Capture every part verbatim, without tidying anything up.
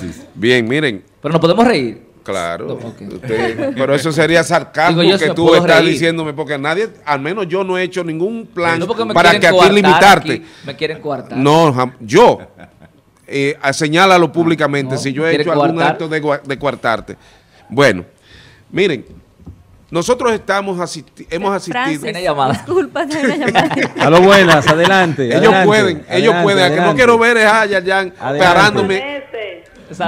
análisis. Bien, miren. Pero nos podemos reír. Claro, no, okay. Usted, pero eso sería sarcasmo digo, que tú estás reír. diciéndome, porque nadie, al menos yo no he hecho ningún plan no para que aquí limitarte. Aquí, me quieren coartar. No, yo, eh, señálalo públicamente no, si yo he hecho coartar. algún acto de, de coartarte. Bueno, miren, nosotros estamos asisti hemos asistido. Disculpa, a lo buenas, adelante. Ellos adelante, pueden, adelante, ellos pueden. Adelante. A que no quiero ver es a Yayan parándome.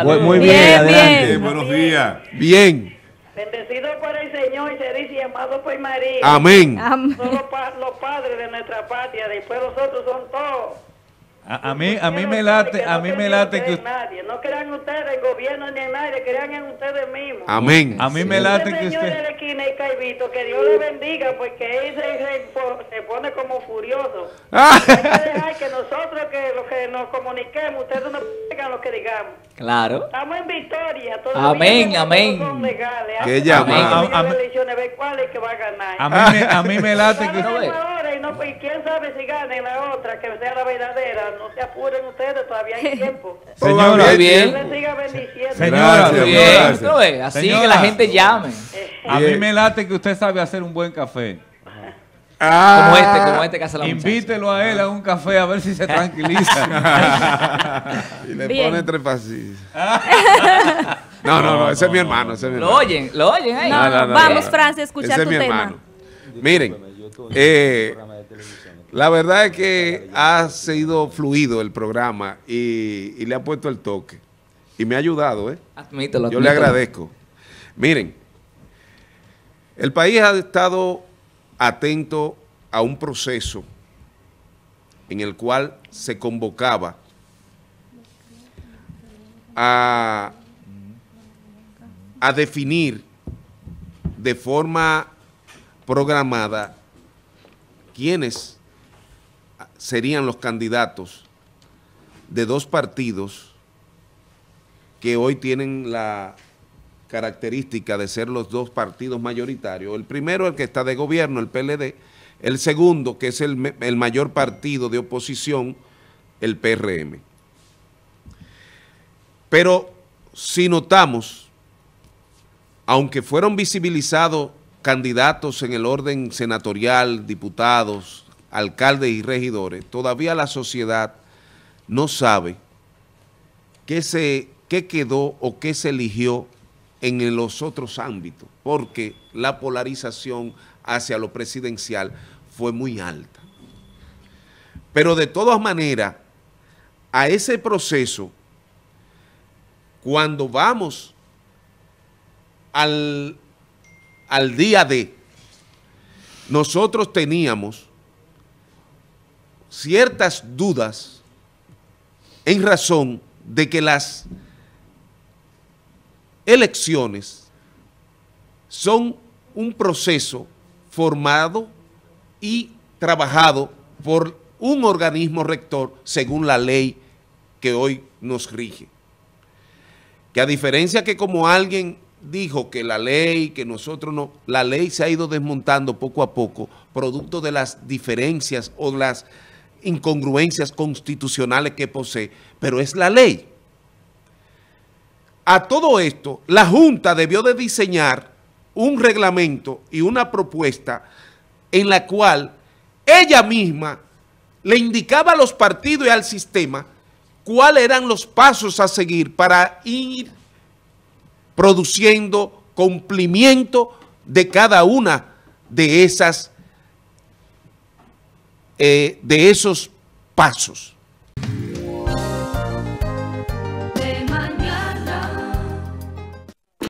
Muy, muy bien, bien, bien, bien. Buenos días. Bien. Bendecido por el Señor y se dice amado por María. Amén. Amén. Son los, pa los padres de nuestra patria, después nosotros son todos. A, a mí, a mí me late, a mí me late que nadie, no crean ustedes en gobierno ni en nadie, crean en ustedes mismos. Amén. A mí me late que usted. Que Dios le bendiga, porque él se, se pone como furioso. Ah. Hay que dejar que nosotros que los que nos comuniquemos, ustedes no digan lo que digamos. Claro. Estamos en victoria. Amén, amén. Que llama. A mí, a mí me late que usted. Y quién sabe si gane la otra, que sea la verdadera. No se apuren ustedes, todavía hay tiempo. Señora, muy bien. Dios les siga bendiciendo. Señora, señora, bien. Señora. Así señora. Que la gente llame. A mí me late que usted sabe hacer un buen café. Ah, como este, como este que hace la muchacha. Invítelo a él a un café a ver si se tranquiliza. Y le bien. Pone trepacis. No, no, no, ese no, es mi hermano. Ese es mi hermano. Lo oyen, lo oyen ahí. No, no, no, no, vamos, no, Francia, a escuchar ese tu es mi tema. Hermano. Miren. Eh, la verdad es que ha sido fluido el programa y, y le ha puesto el toque y me ha ayudado, ¿eh? Admítelo, admítelo. Yo le agradezco. Miren, el país ha estado atento a un proceso en el cual se convocaba a, a definir de forma programada quiénes serían los candidatos de dos partidos que hoy tienen la característica de ser los dos partidos mayoritarios. El primero, el que está de gobierno, el P L D. El segundo, que es el, el mayor partido de oposición, el P R M. Pero si notamos, aunque fueron visibilizados candidatos en el orden senatorial, diputados, alcaldes y regidores, todavía la sociedad no sabe qué, se, qué quedó o qué se eligió en los otros ámbitos, porque la polarización hacia lo presidencial fue muy alta. Pero de todas maneras, a ese proceso, cuando vamos al... al día de, nosotros teníamos ciertas dudas en razón de que las elecciones son un proceso formado y trabajado por un organismo rector según la ley que hoy nos rige. Que a diferencia que como alguien dijo que la ley, que nosotros no, la ley se ha ido desmontando poco a poco, producto de las diferencias o las incongruencias constitucionales que posee, pero es la ley. A todo esto, la Junta debió de diseñar un reglamento y una propuesta en la cual ella misma le indicaba a los partidos y al sistema cuáles eran los pasos a seguir para ir produciendo cumplimiento de cada una de esas, eh, de esos pasos.